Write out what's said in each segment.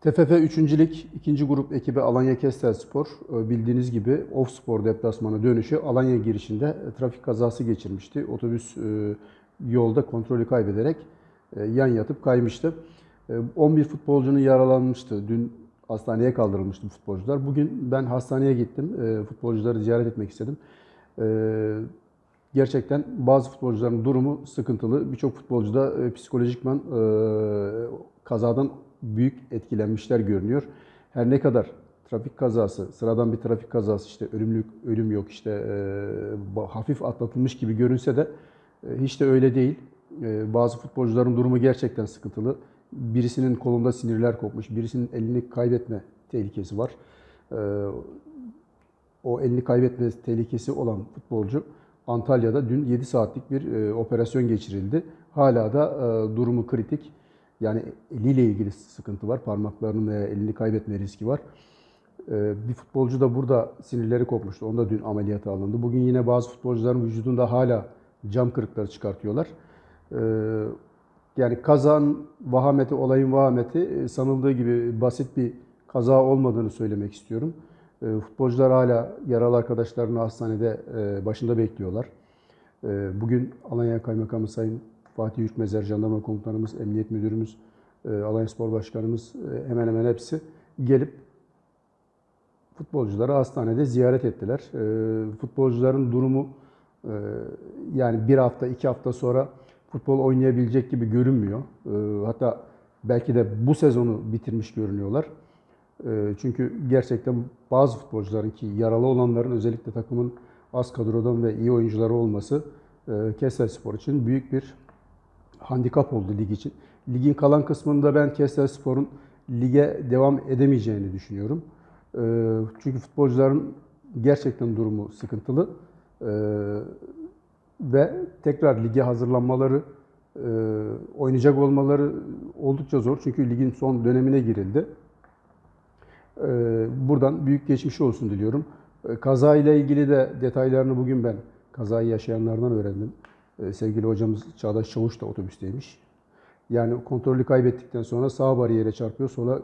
TFF 3. Lig 2. grup ekibi Alanya Kestelspor bildiğiniz gibi Ofspor deplasmanı dönüşü Alanya girişinde trafik kazası geçirmişti. Otobüs yolda kontrolü kaybederek yan yatıp kaymıştı. 11 futbolcunun yaralanmıştı. Dün hastaneye kaldırılmıştı futbolcular. Bugün ben hastaneye gittim. Futbolcuları ziyaret etmek istedim. Gerçekten bazı futbolcuların durumu sıkıntılı. Birçok futbolcu da psikolojikman kazadan büyük etkilenmişler görünüyor. Her ne kadar trafik kazası, sıradan bir trafik kazası işte ölüm yok işte hafif atlatılmış gibi görünse de hiç de öyle değil. Bazı futbolcuların durumu gerçekten sıkıntılı. Birisinin kolunda sinirler kopmuş, birisinin elini kaybetme tehlikesi var. O elini kaybetme tehlikesi olan futbolcu Antalya'da dün 7 saatlik bir operasyon geçirildi. Hala da durumu kritik. Yani eliyle ilgili sıkıntı var. Parmaklarının veya elini kaybetme riski var. Bir futbolcu da burada sinirleri kopmuştu. Onda dün ameliyata alındı. Bugün yine bazı futbolcuların vücudunda hala cam kırıkları çıkartıyorlar. Yani kazanın vahameti, olayın vahameti sanıldığı gibi basit bir kaza olmadığını söylemek istiyorum. Futbolcular hala yaralı arkadaşlarını hastanede başında bekliyorlar. Bugün Alanya Kaymakamı Sayın Fatih Ülkü Mezar, Jandarma Komutanımız, Emniyet Müdürümüz, Alanya Spor Başkanımız hemen hemen hepsi gelip futbolcuları hastanede ziyaret ettiler. Futbolcuların durumu yani bir hafta, iki hafta sonra futbol oynayabilecek gibi görünmüyor. Hatta belki de bu sezonu bitirmiş görünüyorlar. Çünkü gerçekten bazı futbolcuların ki yaralı olanların özellikle takımın az kadrodan ve iyi oyuncuları olması Kestelspor için büyük bir handikap oldu lig için. Ligin kalan kısmında ben Kestelspor'un lige devam edemeyeceğini düşünüyorum. Çünkü futbolcuların gerçekten durumu sıkıntılı ve tekrar lige hazırlanmaları, oynayacak olmaları oldukça zor. Çünkü ligin son dönemine girildi. Buradan büyük geçmiş olsun diliyorum. Kazayla ilgili de detaylarını bugün ben kazayı yaşayanlardan öğrendim. Sevgili hocamız Çağdaş Çavuş da otobüsteymiş. Yani kontrolü kaybettikten sonra sağ bariyere çarpıyor, sola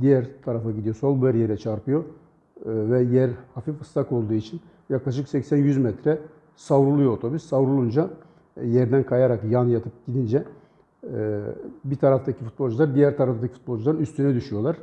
diğer tarafa gidiyor, sol bariyere çarpıyor ve yer hafif ıslak olduğu için yaklaşık 80-100 metre savruluyor otobüs. Savrulunca yerden kayarak yan yatıp gidince bir taraftaki futbolcular diğer taraftaki futbolcuların üstüne düşüyorlar.